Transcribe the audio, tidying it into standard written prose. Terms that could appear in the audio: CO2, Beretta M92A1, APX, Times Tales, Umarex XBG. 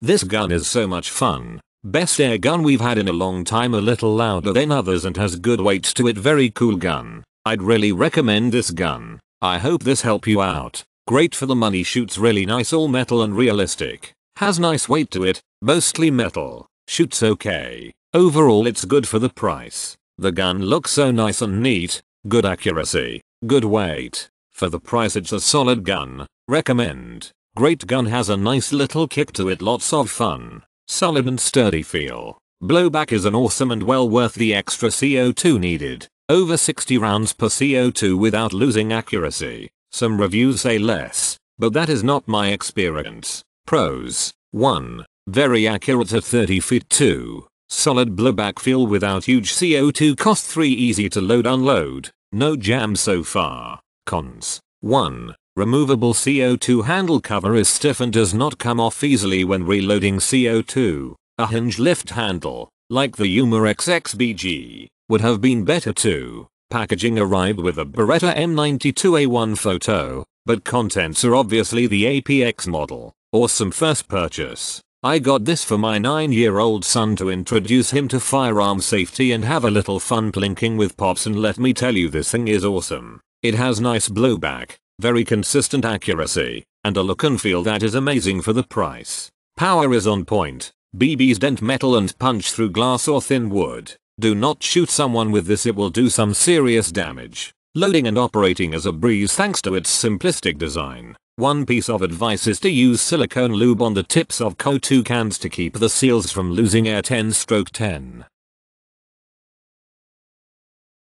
This gun is so much fun. Best air gun we've had in a long time, a little louder than others and has good weight to it. Very cool gun. I'd really recommend this gun. I hope this helped you out. Great for the money, shoots really nice, all metal and realistic. Has nice weight to it, mostly metal. Shoots okay. Overall it's good for the price. The gun looks so nice and neat. Good accuracy. Good weight. For the price it's a solid gun. Recommend. Great gun, has a nice little kick to it, lots of fun, solid and sturdy feel. Blowback is an awesome and well worth the extra CO2 needed, over 60 rounds per CO2 without losing accuracy. Some reviews say less, but that is not my experience. Pros: 1. Very accurate at 30 feet. 2. Solid blowback feel without huge CO2 cost. 3. Easy to load unload, no jams so far. Cons: 1. Removable CO2 handle cover is stiff and does not come off easily when reloading CO2. A hinge lift handle, like the Umarex XBG, would have been better too. Packaging arrived with a Beretta M92A1 photo, but contents are obviously the APX model. Awesome first purchase. I got this for my 9-year-old son to introduce him to firearm safety and have a little fun plinking with pops, and let me tell you, this thing is awesome. It has nice blowback, very consistent accuracy, and a look and feel that is amazing for the price. Power is on point. BBs dent metal and punch through glass or thin wood. Do not shoot someone with this, it will do some serious damage. Loading and operating is a breeze thanks to its simplistic design. One piece of advice is to use silicone lube on the tips of CO2 cans to keep the seals from losing air. 10/10.